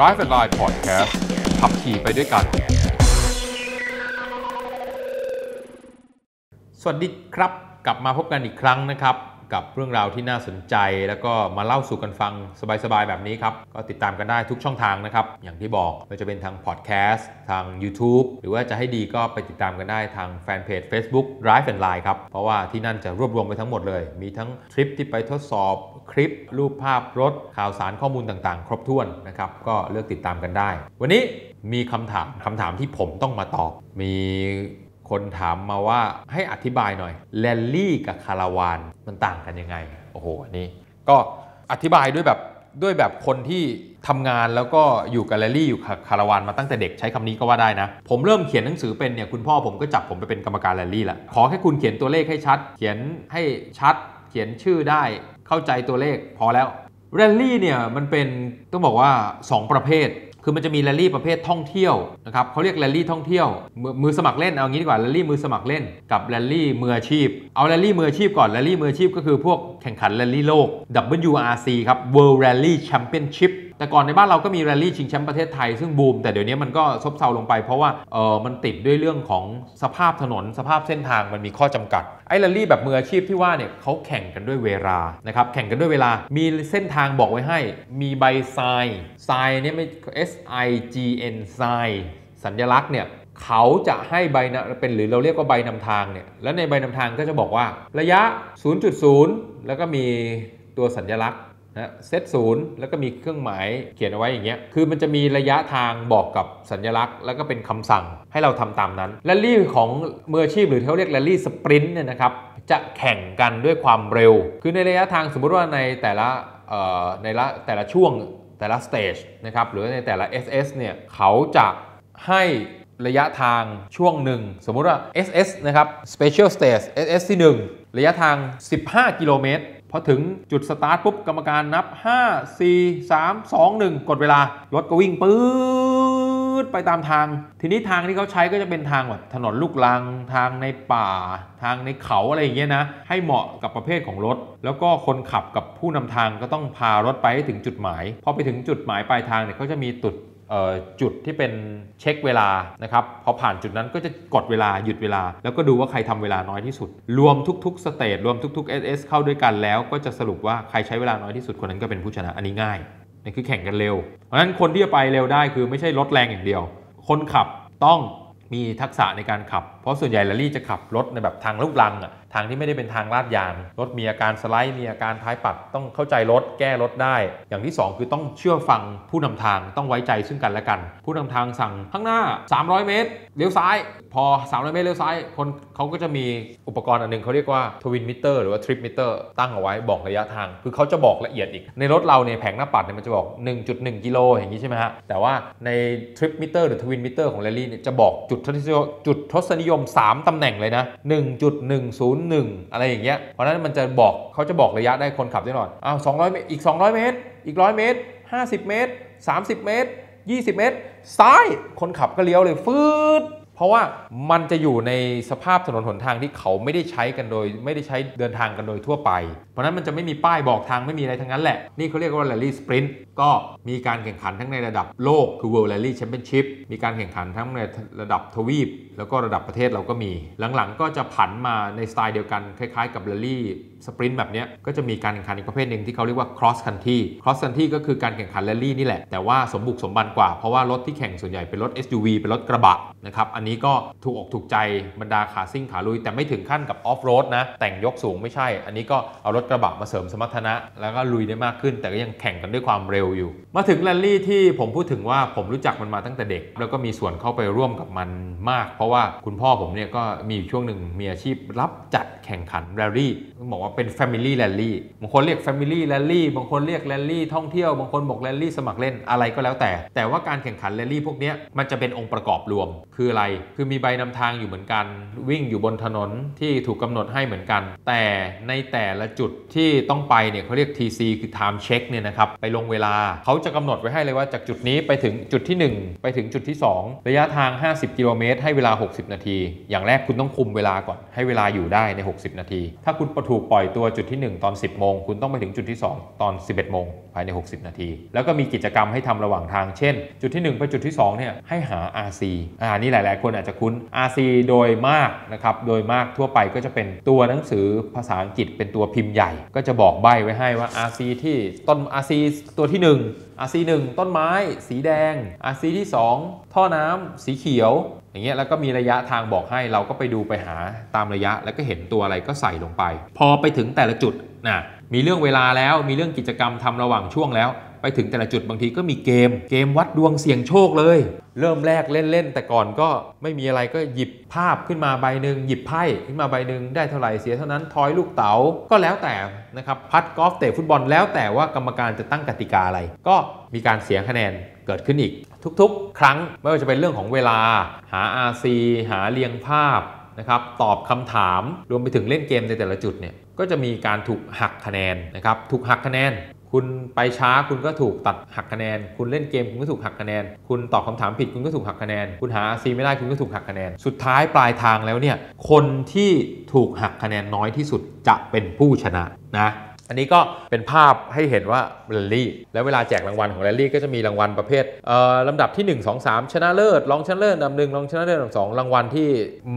Drive N'Ride Podcast ขับขี่ไปด้วยกันสวัสดีครับกลับมาพบกันอีกครั้งนะครับกับเรื่องราวที่น่าสนใจแล้วก็มาเล่าสู่กันฟังสบายๆแบบนี้ครับก็ติดตามกันได้ทุกช่องทางนะครับอย่างที่บอกไม่ว่าจะเป็นทางพอดแคสต์ทาง YouTube หรือว่าจะให้ดีก็ไปติดตามกันได้ทางแฟนเพจ Facebook Drive N'Ride ครับเพราะว่าที่นั่นจะรวบรวมไปทั้งหมดเลยมีทั้งทริปที่ไปทดสอบคลิปรูปภาพรถข่าวสารข้อมูลต่างๆครบถ้วนนะครับก็เลือกติดตามกันได้วันนี้มีคำถามที่ผมต้องมาตอบมีคนถามมาว่าให้อธิบายหน่อยแรลลี่กับคาราวานมันต่างกันยังไงโอ้โหนี่ก็อธิบายด้วยแบบคนที่ทำงานแล้วก็อยู่กับแรลลี่อยู่กับคาราวานมาตั้งแต่เด็กใช้คำนี้ก็ว่าได้นะผมเริ่มเขียนหนังสือเป็นเนี่ยคุณพ่อผมก็จับผมไปเป็นกรรมการแรลลี่ละขอแค่คุณเขียนตัวเลขให้ชัดเขียนให้ชัดเขียนชื่อได้เข้าใจตัวเลขพอแล้วแรลลี่เนี่ยมันเป็นต้องบอกว่า2ประเภทคือมันจะมีแรลลี่ประเภทท่องเที่ยวนะครับเขาเรียกแรลลี่ท่องเที่ยวมือสมัครเล่นเอางี้ดีกว่าแรลลี่มือสมัครเล่นกับแรลลี่มืออาชีพเอาแรลลี่มืออาชีพก่อนแรลลี่มืออาชีพก็คือพวกแข่งขันแรลลี่โลก WRC ครับ World Rally Championship แต่ก่อนในบ้านเราก็มีแรลลี่ชิงแชมป์ประเทศไทยซึ่งบูมแต่เดี๋ยวนี้มันก็ซบเซาลงไปเพราะว่ามันติดด้วยเรื่องของสภาพถนนสภาพเส้นทางมันมีข้อจำกัดไอ้แรลลี่แบบมืออาชีพที่ว่าเนี่ยเขาแข่งกันด้วยเวลานะครับแข่งกันด้วยเวลามีเส้นทางบอกไว้ให้มีใบทรายเนี่ยไม่ SIGN ทรายสัญลักษณ์เนี่ยเขาจะให้ใบเป็นหรือเราเรียกว่าใบนำทางเนี่ยแล้วในใบนำทางก็จะบอกว่าระยะ 0.0 แล้วก็มีตัวสัญลักษณ์นะเซต0แล้วก็มีเครื่องหมายเขียนเอาไว้อย่างเงี้ยคือมันจะมีระยะทางบอกกับสัญลักษณ์แล้วก็เป็นคำสั่งให้เราทำตามนั้นแรลลี่ของมืออาชีพหรือเขาเรียกแรลลี่สปรินต์เนี่ยนะครับจะแข่งกันด้วยความเร็วคือในระยะทางสมมติว่าในแต่ละช่วงแต่ละสเตจนะครับหรือในแต่ละ SS เนี่ยเขาจะให้ระยะทางช่วงหนึ่งสมมติว่า SS นะครับ Special Stage SS ที่1ระยะทาง15กิโลเมตรพอถึงจุดสตาร์ทปุ๊บกรรมการนับ5 4 3 2 1กดเวลารถก็วิ่งปื๊ดไปตามทางทีนี้ทางที่เขาใช้ก็จะเป็นทางแบบถนนลูกรังทางในป่าทางในเขาอะไรอย่างเงี้ยนะให้เหมาะกับประเภทของรถแล้วก็คนขับกับผู้นำทางก็ต้องพารถไปให้ถึงจุดหมายพอไปถึงจุดหมายปลายทางเนี่ยเขาจะมีจุดที่เป็นเช็คเวลานะครับพอผ่านจุดนั้นก็จะกดเวลาหยุดเวลาแล้วก็ดูว่าใครทำเวลาน้อยที่สุดรวมทุกๆสเตจรวมทุกๆ SS เข้าด้วยกันแล้วก็จะสรุปว่าใครใช้เวลาน้อยที่สุดคนนั้นก็เป็นผู้ชนะอันนี้ง่ายนี่คือแข่งกันเร็วเพราะฉะนั้นคนที่จะไปเร็วได้คือไม่ใช่รถแรงอย่างเดียวคนขับต้องมีทักษะในการขับเพราะส่วนใหญ่แรลลี่จะขับรถในแบบทางลูกรังอ่ะทางที่ไม่ได้เป็นทางลาดยางรถมีอาการสไลด์มีอาการท้ายปัดต้องเข้าใจรถแก้รถได้อย่างที่2คือต้องเชื่อฟังผู้นำทางต้องไว้ใจซึ่งกันและกันผู้นำทางสั่งข้างหน้า300เมตรเลี้ยวซ้ายพอ300เมตรเลี้ยวซ้ายคนเขาก็จะมีอุปกรณ์อันนึงเขาเรียกว่าทวินมิเตอร์หรือว่าทริปมิเตอร์ตั้งเอาไว้บอกระยะทางคือเขาจะบอกละเอียดอีกในรถเราเนี่ยแผงหน้าปัดเนี่ยมันจะบอก 1.1 กิโลอย่างนี้ใช่ไหมฮะแต่ว่าในทริปมิเตอร์หรือทวินมิเตอร์ของแรลลี่เนี่ยจะบอกจุดทศนิยม3ตำแหน่งเลยนะ 1.101 อะไรอย่างเงี้ยเพราะนั้นมันจะบอกเขาจะบอกระยะได้คนขับได้หน่อยอ้าว200เมตรอีก200เมตรอีก100เมตร50เมตร30เมตร20เมตรซ้ายคนขับก็เลี้ยวเลยฟืดเพราะว่ามันจะอยู่ในสภาพถนนหนทางที่เขาไม่ได้ใช้กันโดยไม่ได้ใช้เดินทางกันโดยทั่วไปเพราะนั้นมันจะไม่มีป้ายบอกทางไม่มีอะไรทั้งนั้นแหละนี่เขาเรียกว่าแรลลี่สปรินต์ก็มีการแข่งขันทั้งในระดับโลกคือ World Rally Championship มีการแข่งขันทั้งในระดับทวีปแล้วก็ระดับประเทศเราก็มีหลังๆก็จะผันมาในสไตล์เดียวกันคล้ายๆกับแรลลี่สปรินต์แบบนี้ก็จะมีการแข่งขันอีกประเภทหนึ่งที่เขาเรียกว่า cross country cross country ก็คือการแข่งขันแรลลี่นี่แหละแต่ว่าสมบุกสมบันกว่าเพราะว่ารถที่แข่งส่วนใหญ่เป็นรถ SUV เป็นรถกระบะนะครับอันนี้ก็ถูกอกถูกใจบรรดาขาซิ่งขาลุยแต่ไม่ถึงขั้นกับออฟโรดนะแต่งยกสูงไม่ใช่อันนี้ก็เอารถกระบะมาเสริมสมรรถนะแล้วก็ลุยได้มากขึ้นแต่ก็ยังแข่งกันด้วยความเร็วอยู่มาถึงแรลลี่ที่ผมพูดถึงว่าผมรู้จักมันมาตั้งแต่เด็กแล้วก็มีส่วนเข้าไปร่วมกับมันมากเพราะว่าคุณพ่อผมเนี่ยก็มีอยู่ช่วงหนึ่งมีอาชีพรับจัดแข่งขันแรลลี่ต้องบอกว่าเป็น Family Rally บางคนเรียก Family Rally บางคนเรียกแรลลี่ท่องเที่ยวบางคนบอกแรลลี่สมัครเล่นอะไรก็แล้วแต่ว่าการแข่งขันแรลลี่พวกนี้มันจะเป็นองค์ประกอบรวมคืออะไรคือมีใบนำทางอยู่เหมือนกันวิ่งอยู่บนถนนที่ถูกกำหนดให้เหมือนกันแต่ในแต่ละจุดที่ต้องไปเนี่ยเขาเรียก TC คือ Time Check เนี่ยนะครับไปลงเวลาเขาจะกำหนดไว้ให้เลยว่าจากจุดนี้ไปถึงจุดที่1ไปถึงจุดที่2ระยะทาง50กิโลเมตรให้เวลา60นาทีอย่างแรกคุณต้องคุมเวลาก่อนให้เวลาอยู่ได้ใน60นาทีถ้าคุณประถูกปล่อย ล่อยตัวจุดที่1ตอน 10 โมงคุณต้องไปถึงจุดที่2ตอน 11 โมงภายใน60นาทีแล้วก็มีกิจกรรมให้ทำระหว่างทางเช่นจุดที่1ไปจุดที่2เนี่ยให้หา RC นี่หลายๆคนอาจจะคุ้น RC โดยมากนะครับโดยมากทั่วไปก็จะเป็นตัวหนังสือภาษาอังกฤษเป็นตัวพิมพ์ใหญ่ก็จะบอกใบ้ไว้ให้ว่า RC ที่ต้น RC ตัวที่ 1 RC 1 ต้นไม้สีแดง RC ที่ 2 ท่อน้ำสีเขียวอย่างเงี้ยแล้วก็มีระยะทางบอกให้เราก็ไปดูไปหาตามระยะแล้วก็เห็นตัวอะไรก็ใส่ลงไปพอไปถึงแต่ละจุดนะมีเรื่องเวลาแล้วมีเรื่องกิจกรรมทำระหว่างช่วงแล้วไปถึงแต่ละจุดบางทีก็มีเกมวัดดวงเสี่ยงโชคเลยเริ่มแรกเล่นๆแต่ก่อนก็ไม่มีอะไรก็หยิบภาพขึ้นมาใบหนึ่งหยิบไพ่ขึ้นมาใบหนึ่งได้เท่าไหร่เสียเท่านั้นทอยลูกเต๋าก็แล้วแต่นะครับพัดกอล์ฟเตะฟุตบอลแล้วแต่ว่ากรรมการจะตั้งกติกาอะไรก็มีการเสียคะแนนเกิดขึ้นอีกทุกๆครั้งไม่ว่าจะเป็นเรื่องของเวลาหา RC หาเรียงภาพนะครับตอบคำถามรวมไปถึงเล่นเกมในแต่ละจุดเนี่ยก็จะมีการถูกหักคะแนนนะครับถูกหักคะแนนคุณไปช้าคุณก็ถูกตัดหักคะแนนคุณเล่นเกมคุณก็ถูกหักคะแนนคุณตอบคำถามผิดคุณก็ถูกหักคะแนนคุณหา RC ไม่ได้คุณก็ถูกหักคะแนนสุดท้ายปลายทางแล้วเนี่ยคนที่ถูกหักคะแนนน้อยที่สุดจะเป็นผู้ชนะนะอันนี้ก็เป็นภาพให้เห็นว่าแรลลี่แล้วเวลาแจกรางวัลของแรลลี่ก็จะมีรางวัลประเภทลำดับที่1 2 3ชนะเลิศรองชนะเลิศลำดับ1รองชนะเลิศลำดับ2รางวัลที่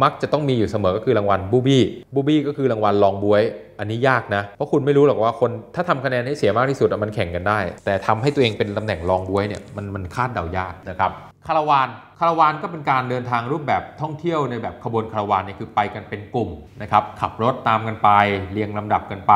มักจะต้องมีอยู่เสมอก็คือรางวัลบูบี้บูบี้ก็คือรางวัลรองบ๊วยอันนี้ยากนะเพราะคุณไม่รู้หรอกว่าคนถ้าทำคะแนนให้เสียมากที่สุดมันแข่งกันได้แต่ทำให้ตัวเองเป็นตำแหน่งรองบ๊วยเนี่ยมันคาดเดายากนะครับคาราวานก็เป็นการเดินทางรูปแบบท่องเที่ยวในแบบขบวนคาราวานเนี่ยคือไปกันเป็นกลุ่มนะครับขับรถตามกันไปเรียงลำดับกันไป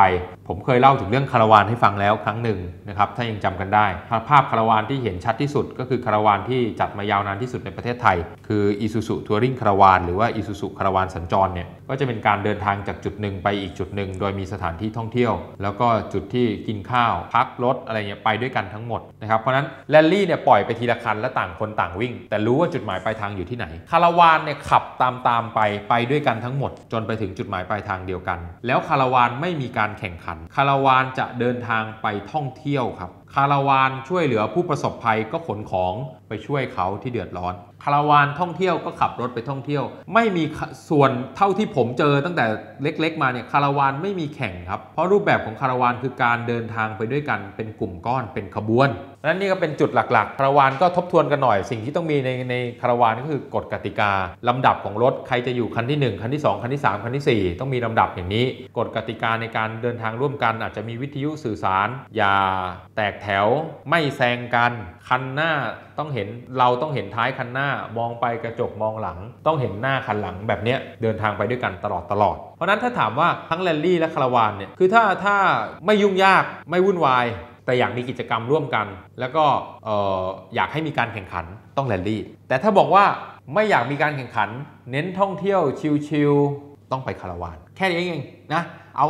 ผมเคยเล่าถึงเรื่องคาราวานให้ฟังแล้วครั้งหนึ่งนะครับถ้ายังจำกันได้ภาพคาราวานที่เห็นชัดที่สุดก็คือคาราวานที่จัดมายาวนานที่สุดในประเทศไทยคือ Isuzu Touring คาราวานหรือว่า Isuzu คาราวานสัญจรเนี่ยก็จะเป็นการเดินทางจากจุดหนึ่งไปอีกจุดหนึ่งโดยมีสถานที่ท่องเที่ยวแล้วก็จุดที่กินข้าวพักรถอะไรเนี่ยไปด้วยกันทั้งหมดนะครับเพราะนั้นแรลลี่เนี่ยปล่อยไปทีละคันและต่างคนต่างวิ่งแต่รู้ว่าจุดหมายปลายทางอยู่ที่ไหนคาราวานเนี่ยขับตามไปด้วยกันทั้งหมดจนไปถึงจุดหมายปลายทางเดียวกันแล้วคาราวานไม่มีการแข่งขันคาราวานจะเดินทางไปท่องเที่ยวครับคาราวานช่วยเหลือผู้ประสบภัยก็ขนของไปช่วยเขาที่เดือดร้อนคาราวานท่องเที่ยวก็ขับรถไปท่องเที่ยวไม่มีส่วนเท่าที่ผมเจอตั้งแต่เล็กๆมาเนี่ยคาราวานไม่มีแข่งครับเพราะรูปแบบของคาราวานคือการเดินทางไปด้วยกันเป็นกลุ่มก้อนเป็นขบวนนั่นนี่ก็เป็นจุดหลักๆคาราวานก็ทบทวนกันหน่อยสิ่งที่ต้องมีในคาราวานก็คือกฎกติกาลำดับของรถใครจะอยู่คันที่1คันที่2คันที่3คันที่4ต้องมีลำดับอย่างนี้กฎกติกาในการเดินทางร่วมกันอาจจะมีวิทยุสื่อสารอย่าแตกแถวไม่แซงกันคันหน้าต้องเห็นเราต้องเห็นท้ายคันหน้ามองไปกระจกมองหลังต้องเห็นหน้าคันหลังแบบนี้เดินทางไปด้วยกันตลอดเพราะนั้นถ้าถามว่าทั้งแรลลี่และคาราวานเนี่ยคือถ้าไม่ยุ่งยากไม่วุ่นวายแต่อยากมีกิจกรรมร่วมกันแล้วก็อยากให้มีการแข่งขันต้องแรลลี่แต่ถ้าบอกว่าไม่อยากมีการแข่งขันเน้นท่องเที่ยวชิลๆต้องไปคาราวานแค่นี้เองนะเอา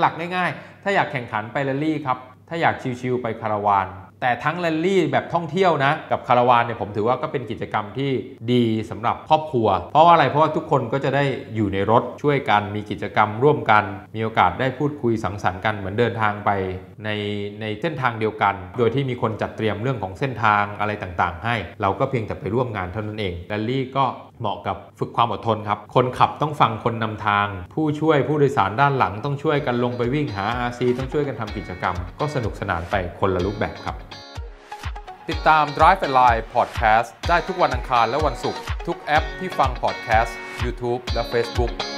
หลักง่ายๆถ้าอยากแข่งขันไปแรลลี่ครับถ้าอยากชิลๆไปคาราวานแต่ทั้งแรลลี่แบบท่องเที่ยวนะกับคาราวานเนี่ยผมถือว่าก็เป็นกิจกรรมที่ดีสำหรับครอบครัวเพราะว่าอะไรเพราะว่าทุกคนก็จะได้อยู่ในรถช่วยกันมีกิจกรรมร่วมกันมีโอกาสได้พูดคุยสังสรรค์กันเหมือนเดินทางไปในเส้นทางเดียวกันโดยที่มีคนจัดเตรียมเรื่องของเส้นทางอะไรต่างๆให้เราก็เพียงแต่ไปร่วมงานเท่านั้นเองแรลลี่ก็เหมาะกับฝึกความอดทนครับคนขับต้องฟังคนนำทางผู้ช่วยผู้โดยสารด้านหลังต้องช่วยกันลงไปวิ่งหา RC ต้องช่วยกันทำกิจกรรมก็สนุกสนานไปคนละรูปแบบครับติดตาม Drive N'Ride Podcast ได้ทุกวันอังคารและวันศุกร์ทุกแอปที่ฟัง Podcast YouTube และ Facebook